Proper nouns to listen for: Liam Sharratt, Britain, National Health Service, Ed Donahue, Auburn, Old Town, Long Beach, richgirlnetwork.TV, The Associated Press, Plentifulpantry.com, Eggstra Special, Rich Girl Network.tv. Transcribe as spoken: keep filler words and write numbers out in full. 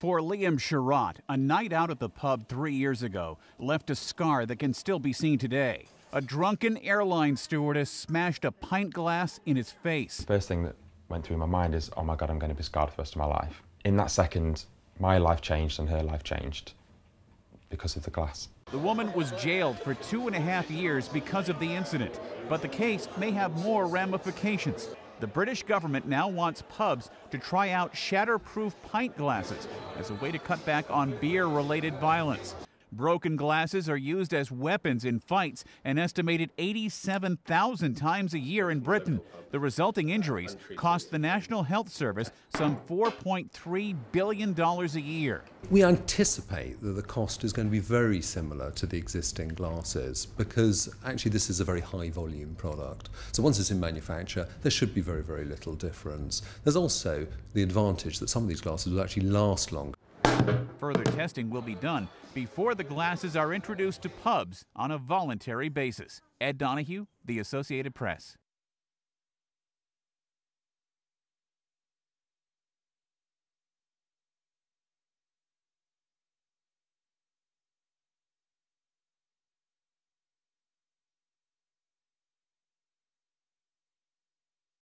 For Liam Sharratt, a night out at the pub three years ago left a scar that can still be seen today. A drunken airline stewardess smashed a pint glass in his face. The first thing that went through my mind is, oh my God, I'm going to be scarred for the rest of my life. In that second, my life changed and her life changed because of the glass. The woman was jailed for two and a half years because of the incident, but the case may have more ramifications. The British government now wants pubs to try out shatterproof pint glasses as a way to cut back on beer-related violence. Broken glasses are used as weapons in fights an estimated eighty-seven thousand times a year in Britain. The resulting injuries cost the National Health Service some four point three billion dollars a year. We anticipate that the cost is going to be very similar to the existing glasses because actually this is a very high volume product. So once it's in manufacture, there should be very, very little difference. There's also the advantage that some of these glasses will actually last longer. Further testing will be done before the glasses are introduced to pubs on a voluntary basis. Ed Donahue, The Associated Press.